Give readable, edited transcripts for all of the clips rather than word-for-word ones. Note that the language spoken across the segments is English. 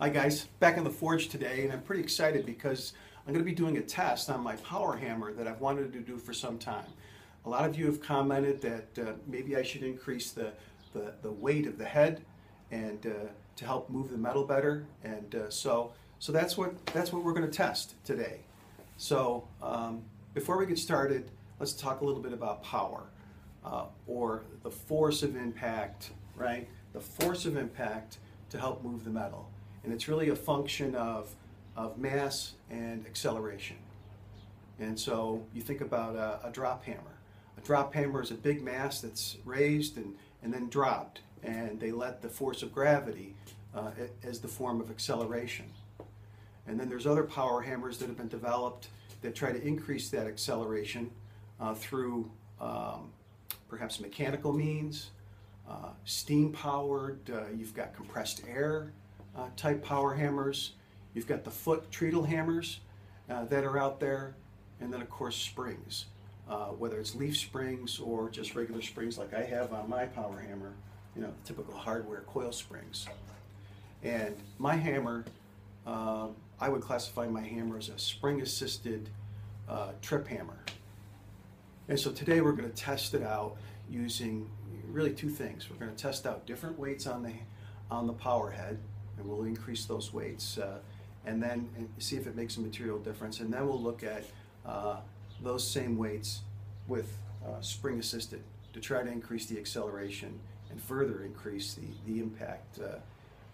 Hi guys, back in the forge today, and I'm pretty excited because I'm going to be doing a test on my power hammer that I've wanted to do for some time. A lot of you have commented that maybe I should increase the weight of the head and to help move the metal better, and so that's what we're going to test today. So before we get started, let's talk a little bit about power or the force of impact, right? The force of impact to help move the metal. And it's really a function of mass and acceleration. And so you think about a drop hammer. A drop hammer is a big mass that's raised and then dropped, and they let the force of gravity as the form of acceleration. And then there's other power hammers that have been developed that try to increase that acceleration through perhaps mechanical means, steam-powered, you've got compressed air, type power hammers. You've got the foot treadle hammers that are out there, and then of course springs, whether it's leaf springs or just regular springs like I have on my power hammer, you know, typical hardware coil springs. And my hammer, I would classify my hammer as a spring-assisted trip hammer. And so today we're going to test it out using really two things. We're going to test out different weights on the power head, and we'll increase those weights and then see if it makes a material difference. And then we'll look at those same weights with spring assisted to try to increase the acceleration and further increase the impact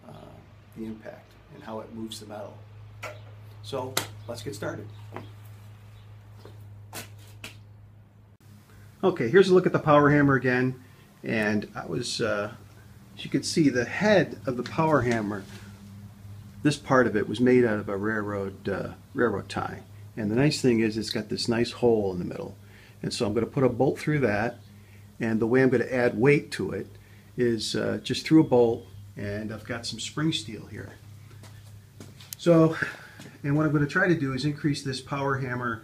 and how it moves the metal. So let's get started. Okay, here's a look at the power hammer again, and I was as you can see, the head of the power hammer, this part of it was made out of a railroad tie. And the nice thing is it's got this nice hole in the middle. And so I'm going to put a bolt through that, and the way I'm going to add weight to it is just through a bolt, and I've got some spring steel here. So, and what I'm going to try to do is increase this power hammer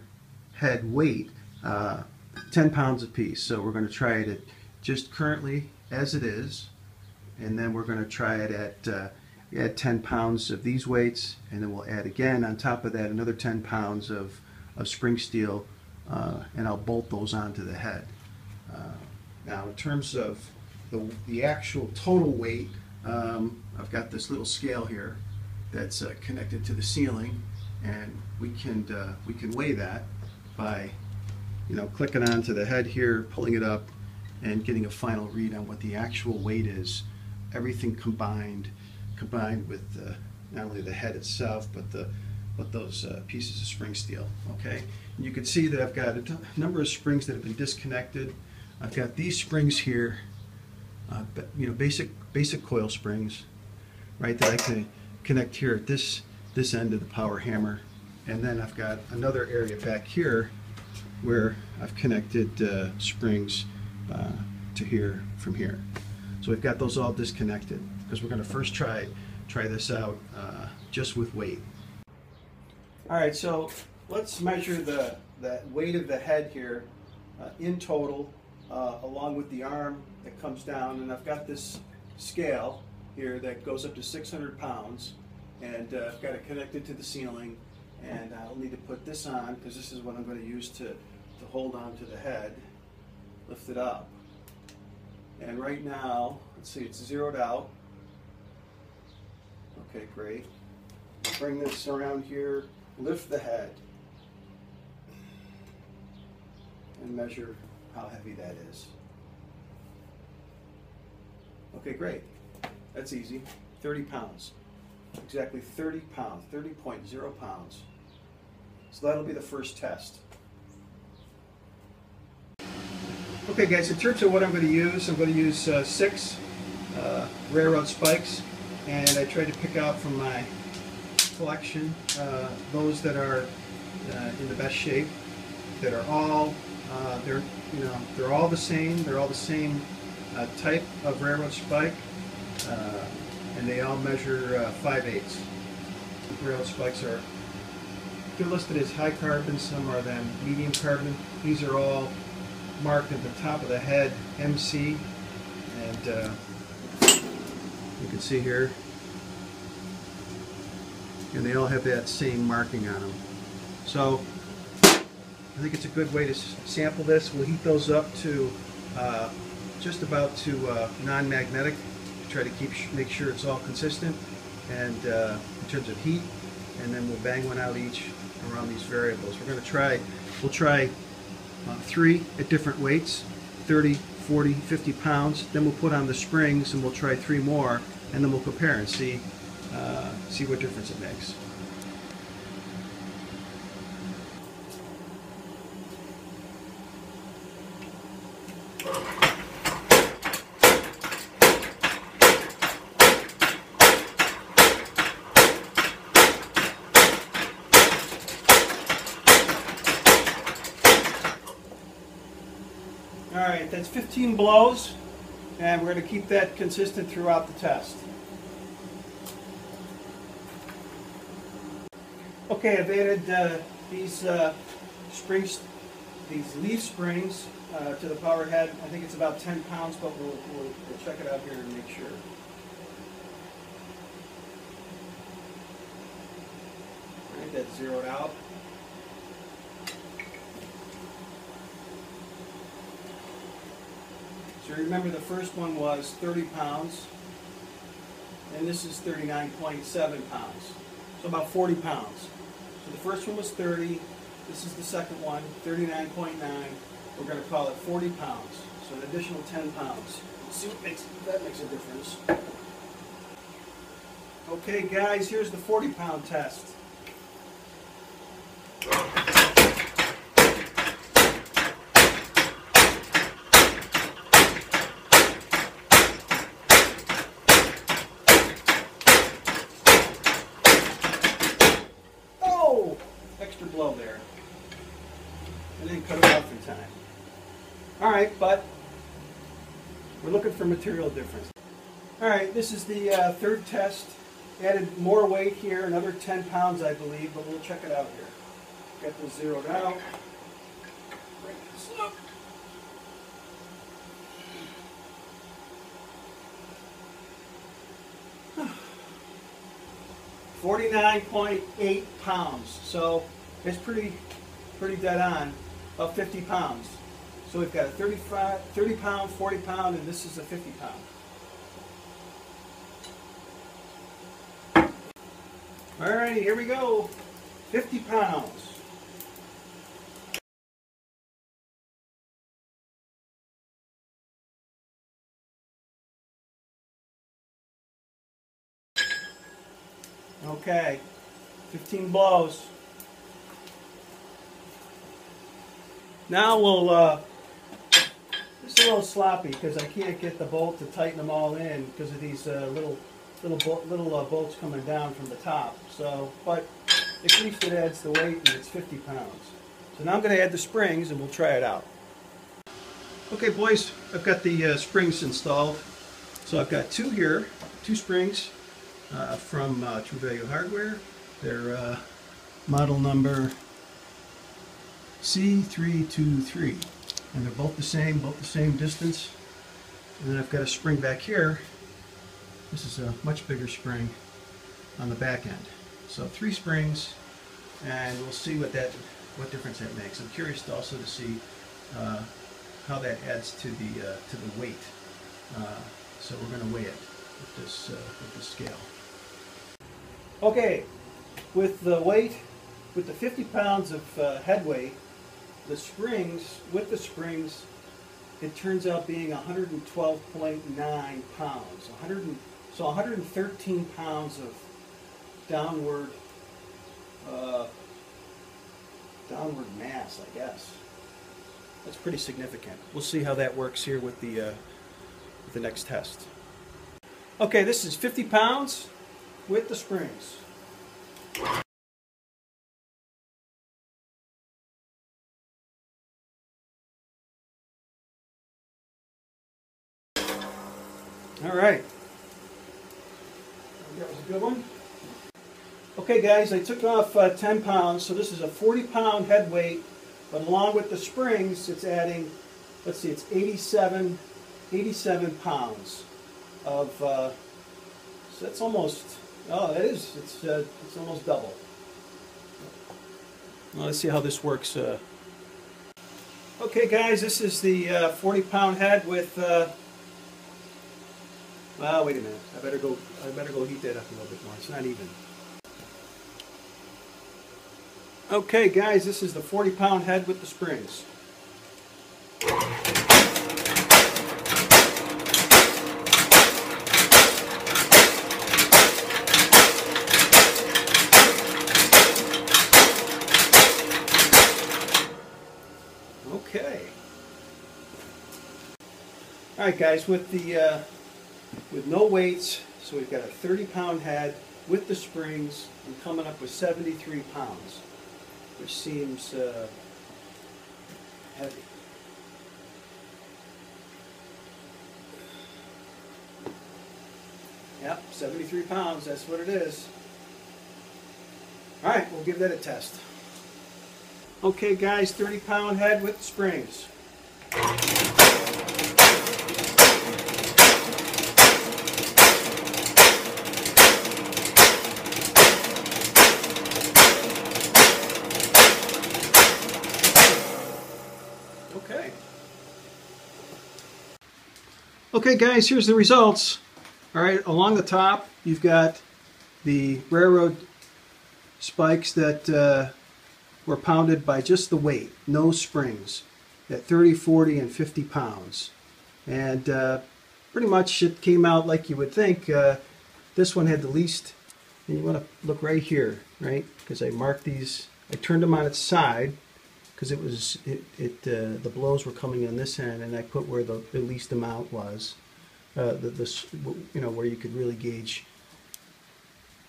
head weight 10 pounds a piece. So we're going to try it at just currently as it is, and then we're going to try it at 10 pounds of these weights, and then we'll add again on top of that another 10 pounds of spring steel, and I'll bolt those onto the head. Now in terms of the actual total weight, I've got this little scale here that's connected to the ceiling, and we can weigh that by, you know, clicking onto the head here, pulling it up, and getting a final read on what the actual weight is. Everything combined with not only the head itself, but those pieces of spring steel. Okay, and you can see that I've got a number of springs that have been disconnected. I've got these springs here, you know, basic coil springs, right? That I can connect here at this end of the power hammer, and then I've got another area back here where I've connected springs to here from here. So we've got those all disconnected because we're going to first try this out just with weight. All right, so let's measure the weight of the head here in total, along with the arm that comes down, and I've got this scale here that goes up to 600 pounds, and I've got it connected to the ceiling, and I'll need to put this on because this is what I'm going to use to hold on to the head, lift it up. And right now, let's see, it's zeroed out. Okay, great. Bring this around here, lift the head, and measure how heavy that is. Okay, great. That's easy. 30 pounds. Exactly 30 pounds, 30.0 pounds. So that'll be the first test. Okay guys, in terms of what I'm going to use, I'm going to use 6 railroad spikes, and I tried to pick out from my collection those that are in the best shape, that are all they're all the same. They're all the same type of railroad spike, and they all measure 5/8. Railroad spikes are, they're listed as high carbon. Some are then medium carbon. These are all marked at the top of the head MC, and you can see here and they all have that same marking on them. So I think it's a good way to sample this. We'll heat those up to just about to non-magnetic to try to make sure it's all consistent and in terms of heat, and then we'll bang one out each around these variables. We'll try 3 at different weights, 30, 40, 50 pounds. Then we'll put on the springs and we'll try 3 more, and then we'll compare and see what difference it makes. Alright, that's 15 blows, and we're going to keep that consistent throughout the test. Okay, I've added these leaf springs to the power head. I think it's about 10 pounds, but we'll check it out here and make sure. Alright, that's zeroed out. So remember, the first one was 30 pounds, and this is 39.7 pounds, so about 40 pounds. So the first one was 30, this is the second one, 39.9, we're going to call it 40 pounds, so an additional 10 pounds. Let's see if that makes a difference. Okay guys, here's the 40-pound test. Extra blow there. I didn't cut it off in time. Alright, but we're looking for material difference. Alright, this is the third test. Added more weight here, another 10 pounds I believe, but we'll check it out here. Got this zeroed out. Bring this up. Huh. 49.8 pounds, so it's pretty dead on of 50 pounds. So we've got a 30 pound, 40 pound, and this is a 50 pound. All right, here we go, 50 pounds. Okay, 15 blows. Now we'll, it's a little sloppy because I can't get the bolt to tighten them all in because of these little bolts coming down from the top. So, but at least it adds the weight, and it's 50 pounds. So now I'm going to add the springs and we'll try it out. Okay boys, I've got the springs installed. So I've got 2 here, 2 springs. From True Value Hardware. They're model number C323, and they're both the same distance. And then I've got a spring back here. This is a much bigger spring on the back end. So 3 springs, and we'll see what difference that makes. I'm curious also to see how that adds to the weight. So we're going to weigh it with this scale. Okay, with the weight, with the 50 pounds of head weight, with the springs, it turns out being 112.9 pounds. 113 pounds of downward mass, I guess. That's pretty significant. We'll see how that works here with the next test. Okay, this is 50 pounds with the springs. All right, that was a good one. Okay guys, I took off 10 pounds, so this is a 40 pound head weight, but along with the springs, it's adding, let's see, it's 87 pounds of, so that's almost Oh, it is. It's almost double. Well, let's see how this works. Okay, guys, this is the 40-pound head with. Well, wait a minute. I better go heat that up a little bit more. It's not even. Okay, guys, this is the 40-pound head with the springs. Okay. All right, guys, with no weights, so we've got a 30-pound head with the springs. I'm coming up with 73 pounds, which seems heavy. Yep, 73 pounds, that's what it is. All right, we'll give that a test. Okay, guys, 30-pound head with springs. Okay, guys, here's the results. All right, along the top, you've got the railroad spikes that were pounded by just the weight, no springs, at 30, 40, and 50 pounds. And pretty much it came out like you would think. This one had the least, and you want to look right here, right? Because I marked these, I turned them on its side, because the blows were coming on this end, and I put where the least amount was, where you could really gauge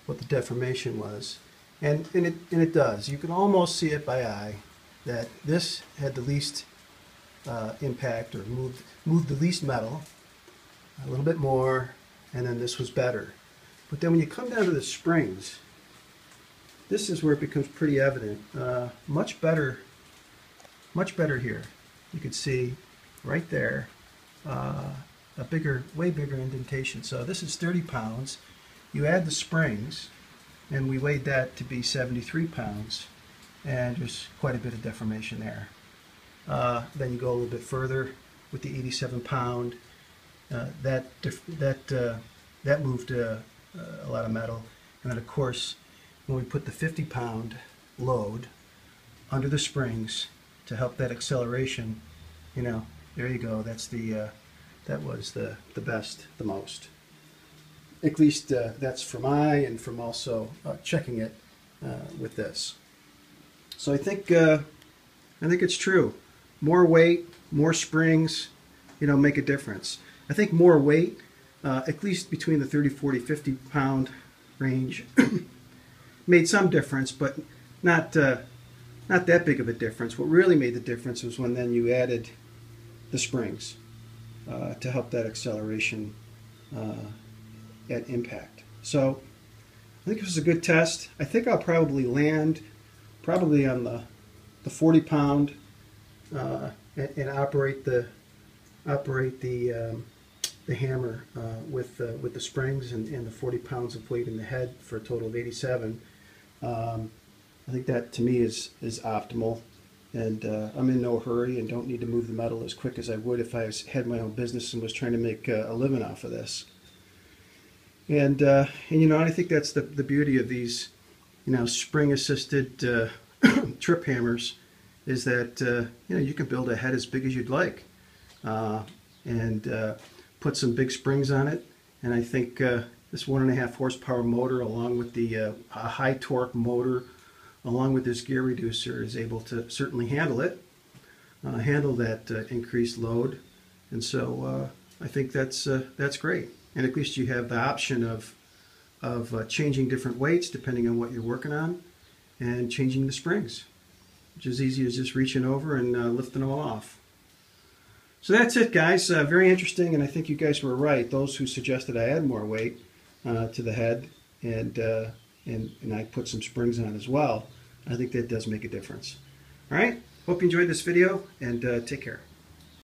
what the deformation was, and it does. You can almost see it by eye that this had the least impact, or moved the least metal a little bit more, and then this was better. But then when you come down to the springs, this is where it becomes pretty evident. Much better. Much better here. You could see right there a bigger, way bigger indentation. So this is 30 pounds. You add the springs, and we weighed that to be 73 pounds, and there's quite a bit of deformation there. Then you go a little bit further with the 87 pound. That moved a lot of metal. And then, of course, when we put the 50 pound load under the springs, to help that acceleration, you know, there you go. That's the that was the best, the most. At least that's from and from also checking it with this. So I think it's true. More weight, more springs, you know, make a difference. I think more weight, at least between the 30, 40, 50 pound range, made some difference, but not. Not that big of a difference. What really made the difference was when then you added the springs to help that acceleration at impact. So I think it was a good test. I think I'll probably land probably on the 40 pound and operate the hammer with the springs and the 40 pounds of weight in the head for a total of 87. I think that, to me, is optimal, and I'm in no hurry and don't need to move the metal as quick as I would if I had my own business and was trying to make a living off of this. And you know, I think that's the beauty of these, you know, spring-assisted trip hammers, is that you know, you can build a head as big as you'd like, and put some big springs on it, and I think this 1.5 horsepower motor, along with the high torque motor, along with this gear reducer, is able to certainly handle it, handle that increased load, and so I think that's great. And at least you have the option of changing different weights depending on what you're working on, and changing the springs, which is easy as just reaching over and lifting them all off. So that's it, guys. Very interesting, and I think you guys were right. Those who suggested I add more weight to the head, and I put some springs on as well. I think that does make a difference. All right, hope you enjoyed this video, and take care.